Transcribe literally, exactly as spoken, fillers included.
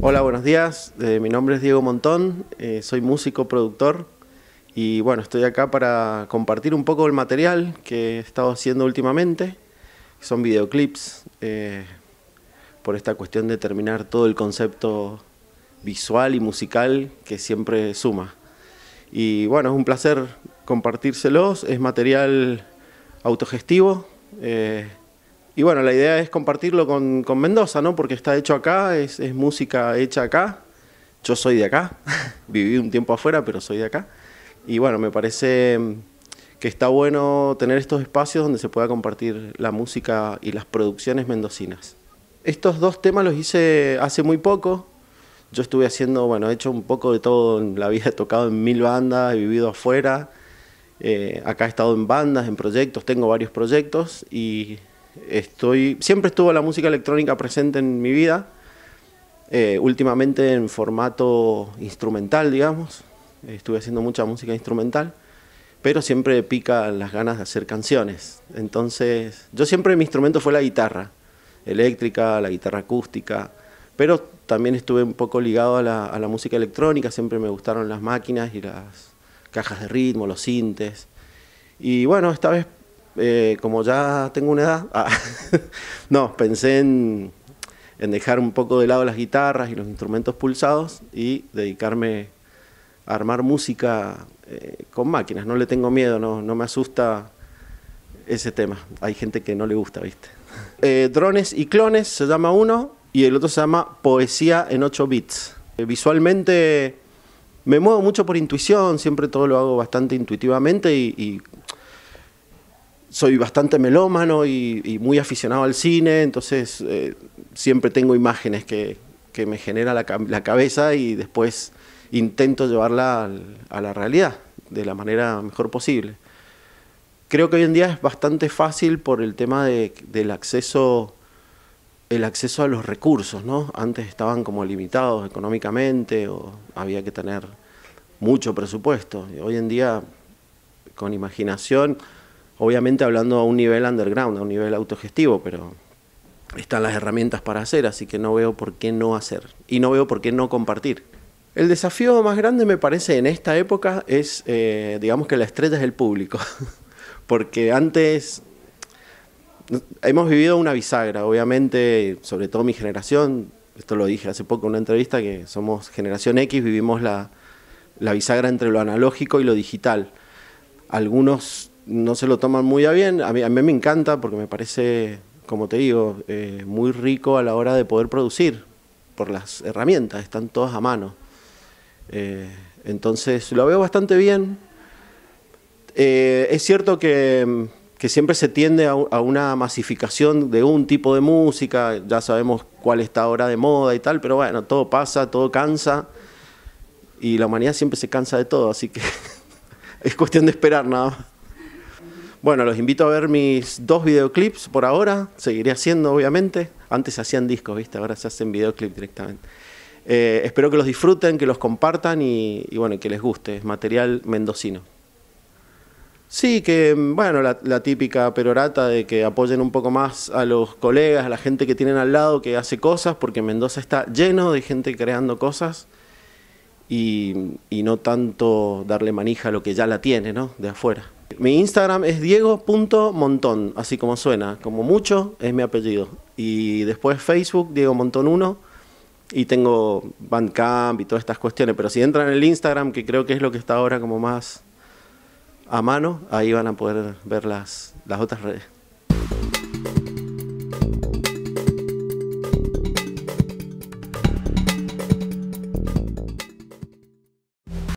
Hola, buenos días. Eh, mi nombre es Diego Montón, eh, soy músico, productor y bueno, estoy acá para compartir un poco el material que he estado haciendo últimamente. Son videoclips, eh, por esta cuestión de terminar todo el concepto visual y musical que siempre suma. Y bueno, es un placer compartírselos, es material autogestivo. Eh, Y bueno, la idea es compartirlo con, con Mendoza, ¿no? Porque está hecho acá, es, es música hecha acá. Yo soy de acá, viví un tiempo afuera, pero soy de acá. Y bueno, me parece que está bueno tener estos espacios donde se pueda compartir la música y las producciones mendocinas. Estos dos temas los hice hace muy poco. Yo estuve haciendo, bueno, he hecho un poco de todo en la vida, he tocado en mil bandas, he vivido afuera. Eh, acá he estado en bandas, en proyectos, tengo varios proyectos y... Estoy, siempre estuvo la música electrónica presente en mi vida, eh, últimamente en formato instrumental, digamos. Estuve haciendo mucha música instrumental, pero siempre pica las ganas de hacer canciones. Entonces, yo siempre mi instrumento fue la guitarra eléctrica, la guitarra acústica, pero también estuve un poco ligado a la, a la música electrónica. Siempre me gustaron las máquinas y las cajas de ritmo, los sintes. Y bueno, esta vez... Eh, como ya tengo una edad, ah, no, pensé en, en dejar un poco de lado las guitarras y los instrumentos pulsados y dedicarme a armar música eh, con máquinas. No le tengo miedo, no, no me asusta ese tema. Hay gente que no le gusta, ¿viste? Eh, Drones y clones se llama uno y el otro se llama Poesía en ocho bits. Eh, visualmente me muevo mucho por intuición, siempre todo lo hago bastante intuitivamente y... y soy bastante melómano y, y muy aficionado al cine, entonces eh, siempre tengo imágenes que, que me genera la, la cabeza y después intento llevarla al, a la realidad de la manera mejor posible. Creo que hoy en día es bastante fácil por el tema de, del acceso, el acceso a los recursos, ¿no? Antes estaban como limitados económicamente o había que tener mucho presupuesto. Y hoy en día, con imaginación... Obviamente hablando a un nivel underground, a un nivel autogestivo, pero están las herramientas para hacer, así que no veo por qué no hacer y no veo por qué no compartir. El desafío más grande me parece en esta época es, eh, digamos que la estrella es el público, porque antes hemos vivido una bisagra, obviamente, sobre todo mi generación, esto lo dije hace poco en una entrevista, que somos generación X, vivimos la, la bisagra entre lo analógico y lo digital. Algunos... no se lo toman muy a bien, a mí, a mí me encanta porque me parece, como te digo, eh, muy rico a la hora de poder producir, por las herramientas, están todas a mano. Eh, entonces lo veo bastante bien. Eh, es cierto que, que siempre se tiende a, a una masificación de un tipo de música, ya sabemos cuál está ahora de moda y tal, pero bueno, todo pasa, todo cansa, y la humanidad siempre se cansa de todo, así que es cuestión de esperar nada más. Bueno, los invito a ver mis dos videoclips por ahora, seguiré haciendo obviamente, antes se hacían discos, ¿viste? Ahora se hacen videoclips directamente. Eh, espero que los disfruten, que los compartan y, y bueno, que les guste, es material mendocino. Sí, que bueno, la, la típica perorata de que apoyen un poco más a los colegas, a la gente que tienen al lado que hace cosas, porque Mendoza está lleno de gente creando cosas y, y no tanto darle manija a lo que ya la tiene, ¿no? De afuera. Mi Instagram es diego punto montón, así como suena, como mucho es mi apellido. Y después Facebook, Diego Montón uno, y tengo Bandcamp y todas estas cuestiones. Pero si entran en el Instagram, que creo que es lo que está ahora como más a mano, ahí van a poder ver las, las otras redes.